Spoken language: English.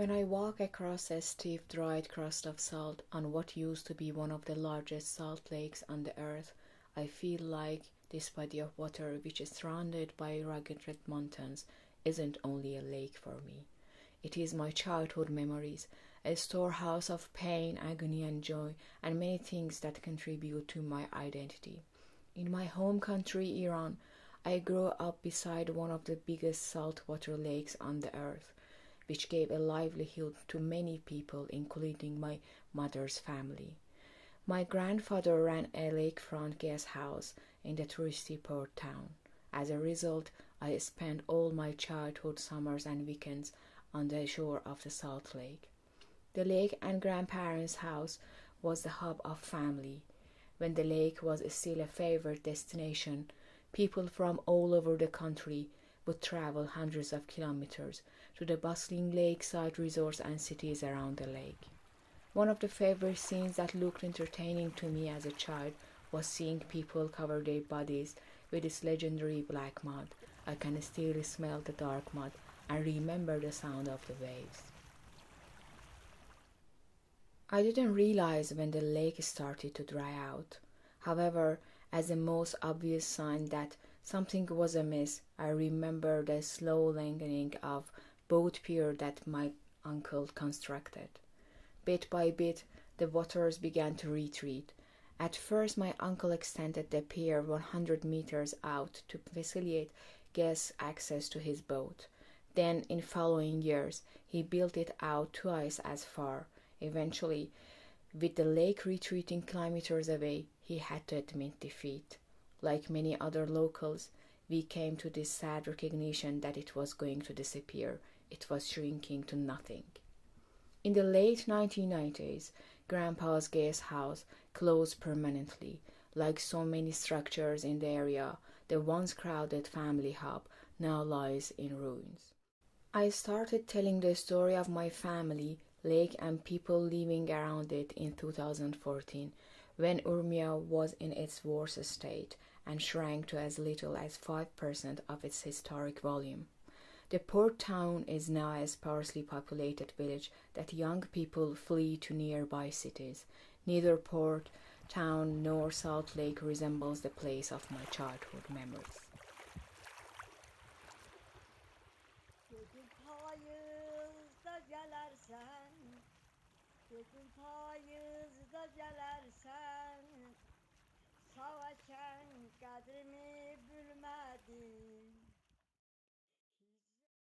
When I walk across a stiff, dried crust of salt on what used to be one of the largest salt lakes on the earth, I feel like this body of water, which is surrounded by rugged red mountains, isn't only a lake for me. It is my childhood memories, a storehouse of pain, agony, and joy, and many things that contribute to my identity. In my home country, Iran, I grew up beside one of the biggest saltwater lakes on the earth, which gave a livelihood to many people, including my mother's family. My grandfather ran a lakefront guest house in the touristy port town. As a result, I spent all my childhood summers and weekends on the shore of the Salt Lake. The lake and grandparents' house was the hub of family. When the lake was still a favorite destination, people from all over the country would travel hundreds of kilometers to the bustling lakeside resorts and cities around the lake. One of the favorite scenes that looked entertaining to me as a child was seeing people cover their bodies with this legendary black mud. I can still smell the dark mud and remember the sound of the waves. I didn't realize when the lake started to dry out. However, as the most obvious sign that something was amiss, I remember the slow lengthening of boat pier that my uncle constructed. Bit by bit, the waters began to retreat. At first, my uncle extended the pier 100 meters out to facilitate guests' access to his boat. Then, in following years, he built it out twice as far. Eventually, with the lake retreating kilometers away, he had to admit defeat. Like many other locals, we came to this sad recognition that it was going to disappear. It was shrinking to nothing. In the late 1990s, Grandpa's guest house closed permanently. Like so many structures in the area, the once crowded family hub now lies in ruins. I started telling the story of my family, lake, and people living around it in 2014, when Urmia was in its worst state and shrank to as little as 5% of its historic volume. The port town is now a sparsely populated village that young people flee to nearby cities. Neither port town nor Salt Lake resembles the place of my childhood memories.